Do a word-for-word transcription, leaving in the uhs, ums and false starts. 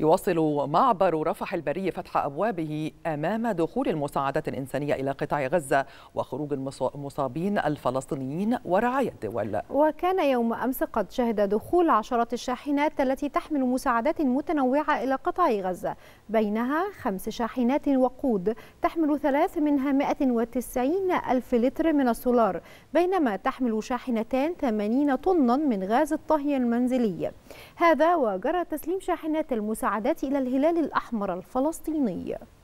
يواصل معبر رفح البري فتح أبوابه أمام دخول المساعدات الإنسانية إلى قطاع غزة وخروج المصابين الفلسطينيين ورعايا الدول. وكان يوم أمس قد شهد دخول عشرات الشاحنات التي تحمل مساعدات متنوعة إلى قطاع غزة، بينها خمس شاحنات وقود تحمل ثلاث منها مئة وتسعين ألف لتر من السولار، بينما تحمل شاحنتان ثمانين طنا من غاز الطهي المنزلي. هذا وجرى تسليم شاحنات المساعدات إلى الهلال الأحمر الفلسطيني.